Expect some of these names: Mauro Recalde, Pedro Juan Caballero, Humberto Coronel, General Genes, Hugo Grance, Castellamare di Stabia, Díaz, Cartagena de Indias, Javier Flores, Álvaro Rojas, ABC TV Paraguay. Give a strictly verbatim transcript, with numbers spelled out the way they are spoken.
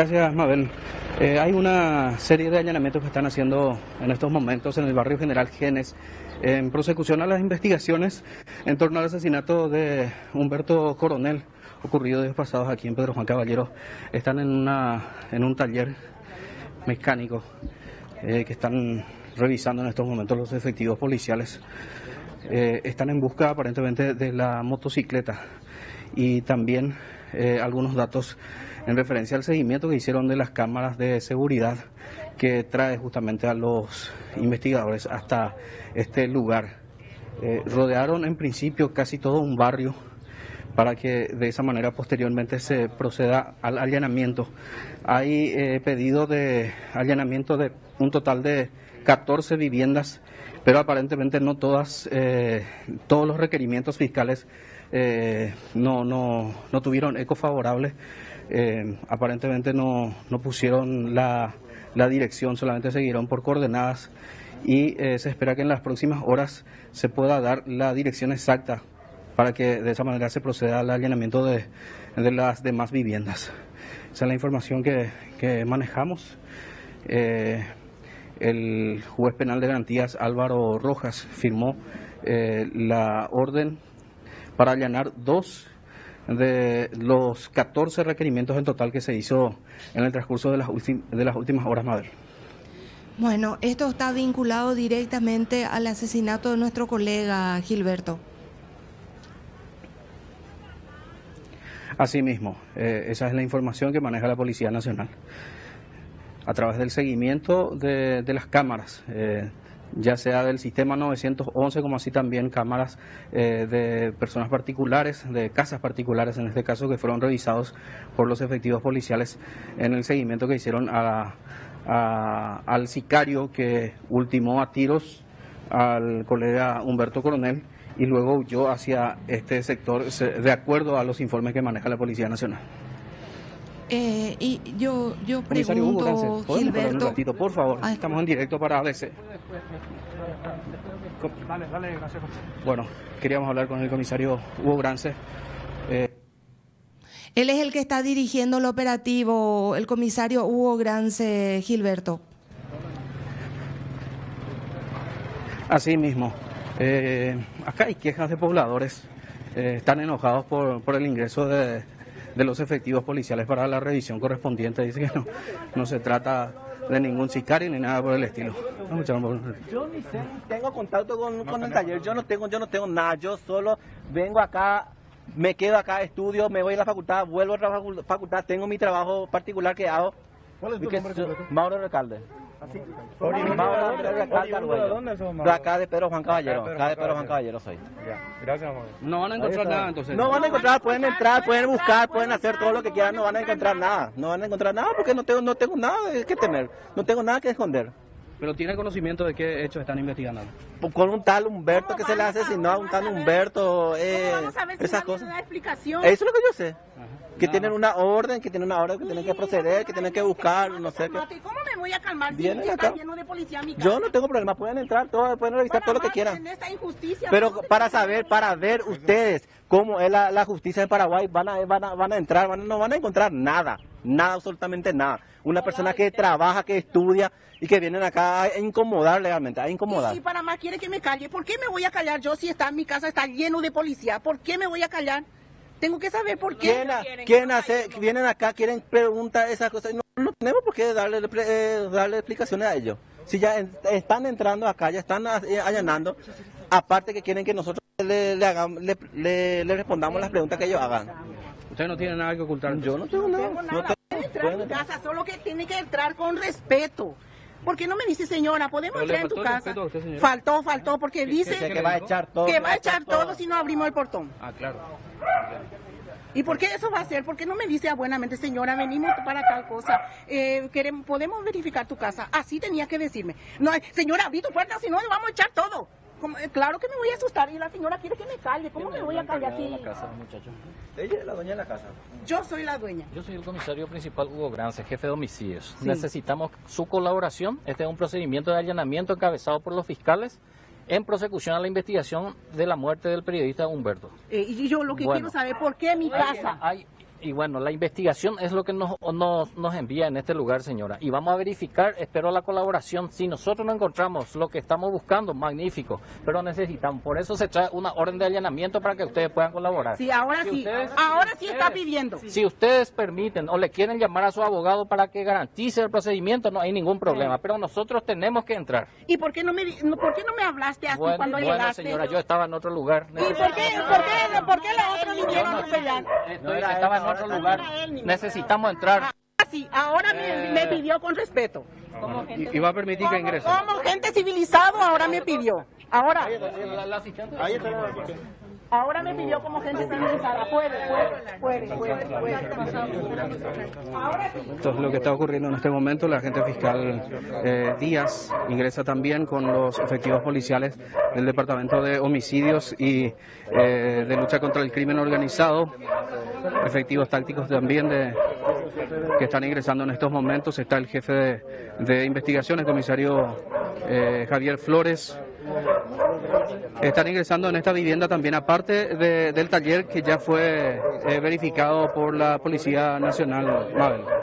Gracias, Mabel. Eh, hay una serie de allanamientos que están haciendo en estos momentos en el barrio General Genes en prosecución a las investigaciones en torno al asesinato de Humberto Coronel, ocurrido días pasados aquí en Pedro Juan Caballero. Están en, una, en un taller mecánico eh, que están revisando en estos momentos los efectivos policiales. Eh, están en busca aparentemente de la motocicleta y también eh, algunos datos en referencia al seguimiento que hicieron de las cámaras de seguridad que trae justamente a los investigadores hasta este lugar. Eh, rodearon en principio casi todo un barrio para que de esa manera posteriormente se proceda al allanamiento. Hay eh, pedido de allanamiento de un total de catorce viviendas, pero aparentemente no todas, eh, todos los requerimientos fiscales eh, no, no, no tuvieron eco favorable. Eh, aparentemente no, no pusieron la, la dirección, solamente seguirán por coordenadas y eh, se espera que en las próximas horas se pueda dar la dirección exacta para que de esa manera se proceda al allanamiento de, de las demás viviendas. Esa es la información que, que manejamos. Eh, el juez penal de garantías Álvaro Rojas firmó eh, la orden para allanar dos de los catorce requerimientos en total que se hizo en el transcurso de las, de las últimas horas, Madrid. Bueno, esto está vinculado directamente al asesinato de nuestro colega Gilberto. Así mismo, eh, esa es la información que maneja la Policía Nacional a través del seguimiento de, de las cámaras, eh, ya sea del sistema novecientos once, como así también cámaras eh, de personas particulares, de casas particulares en este caso, que fueron revisados por los efectivos policiales en el seguimiento que hicieron a, a, al sicario que ultimó a tiros al colega Humberto Coronel y luego huyó hacia este sector, de acuerdo a los informes que maneja la Policía Nacional. Eh, y yo, yo pregunto, Hugo Grance, ¿podemos parar un ratito, por favor? Ay. Estamos en directo para A B C. Dale, dale, gracias. Bueno, queríamos hablar con el comisario Hugo Grance. Eh. Él es el que está dirigiendo el operativo, el comisario Hugo Grance, Gilberto. Así mismo. Eh, acá hay quejas de pobladores. Eh, están enojados por, por el ingreso de... de los efectivos policiales para la revisión correspondiente. Dice que no, no se trata de ningún sicario ni nada por el estilo. Yo ni sé, ni tengo contacto con, con el taller, yo no tengo, yo no tengo nada, yo solo vengo acá, me quedo acá, estudio, me voy a la facultad, vuelvo a la facultad, tengo mi trabajo particular que hago. ¿Cuál es tu nombre completo? Mauro Recalde. Así. Mauro Recalde, Arguello. De acá de Pedro Juan Caballero, acá de Pedro Juan Caballero soy. Gracias, Mauro. No van a encontrar nada entonces. No van a encontrar, pueden entrar, pueden buscar, pueden hacer todo lo que quieran, no van a encontrar nada. No van a encontrar nada porque no tengo, no tengo nada que temer, no tengo nada que esconder. ¿Pero tiene conocimiento de qué hechos están investigando? Con un tal Humberto que se le asesinó a un tal Humberto, eh, esas cosas. Eso es lo que yo sé. Que no. Tienen una orden, que tienen una orden, que tienen que proceder, que tienen que buscar, no sé qué. ¿Cómo me voy a calmar si está lleno de policía a mi casa? Yo no tengo problema, pueden entrar, todos, pueden revisar todo lo que quieran. Pero para saber, para ver ustedes cómo es la, la justicia en Paraguay, van a, van a, van a entrar, van, no van a encontrar nada, nada, absolutamente nada. Una persona que trabaja, que estudia y que vienen acá a incomodar legalmente, a incomodar. Y si Panamá quiere que me calle, ¿por qué me voy a callar yo si está en mi casa, está lleno de policía? ¿Por qué me voy a callar? Tengo que saber por qué. ¿Quién, a, ¿quién hace, vienen acá, quieren preguntar esas cosas? No, no tenemos por qué darle, eh, darle explicaciones a ellos. Si ya en, están entrando acá, ya están eh, allanando, aparte que quieren que nosotros le, le, hagamos, le, le, le respondamos las preguntas que ellos hagan. Ustedes no tienen nada que ocultar. Yo no tengo nada. No tengo nada. No tengo, entrar en mi casa, solo que tiene que entrar con respeto. ¿Por qué no me dice, señora, podemos entrar en tu casa? Usted, faltó, faltó, porque dice que, que, que va a echar todo. Que va a echar todo, todo si no abrimos el portón. Ah, claro. ¿Y por qué eso va a ser? ¿Por qué no me dice abuelamente, señora, venimos para tal cosa? Eh, queremos, ¿podemos verificar tu casa? Así tenía que decirme. No, señora, abrí tu puerta, si no, le vamos a echar todo. Como, eh, claro que me voy a asustar y la señora quiere que me calle. ¿Cómo me voy a callar así? Ella es la dueña de la casa. Yo soy la dueña. Yo soy el comisario principal Hugo Grance, jefe de homicidios. Sí. Necesitamos su colaboración. Este es un procedimiento de allanamiento encabezado por los fiscales en prosecución a la investigación de la muerte del periodista Humberto. Eh, y yo lo que bueno, quiero saber, ¿por qué mi casa? Hay y bueno, la investigación es lo que nos, nos, nos envía en este lugar, señora, y vamos a verificar, espero la colaboración. Si nosotros no encontramos lo que estamos buscando, magnífico, pero necesitamos, por eso se trae una orden de allanamiento para que ustedes puedan colaborar. Sí, ahora si sí, ustedes, ahora sí ustedes, está pidiendo. Si ustedes permiten o le quieren llamar a su abogado para que garantice el procedimiento, no hay ningún problema, pero nosotros tenemos que entrar. ¿Y por qué no me, por qué no me hablaste así bueno, cuando bueno, llegaste? Bueno, señora, yo estaba en otro lugar. ¿Y por qué, por qué, por qué la otra vinieron a pelear? Estoy, estaba en otro lugar. Necesitamos entrar. Ahora sí, ahora me, me pidió con respeto. Como gente, y va a permitir que ingrese. Como gente civilizado, ahora me pidió. Ahora. Ahora me pidió como gente civilizada. Puede, puede, puede, puede. Entonces lo que está ocurriendo en este momento, la agente fiscal eh, Díaz ingresa también con los efectivos policiales del Departamento de Homicidios y eh, de Lucha contra el Crimen Organizado, efectivos tácticos también de, que están ingresando en estos momentos. Está el jefe de, de investigación, el comisario eh, Javier Flores. Están ingresando en esta vivienda también, aparte de, del taller que ya fue eh, verificado por la Policía Nacional, Mabel.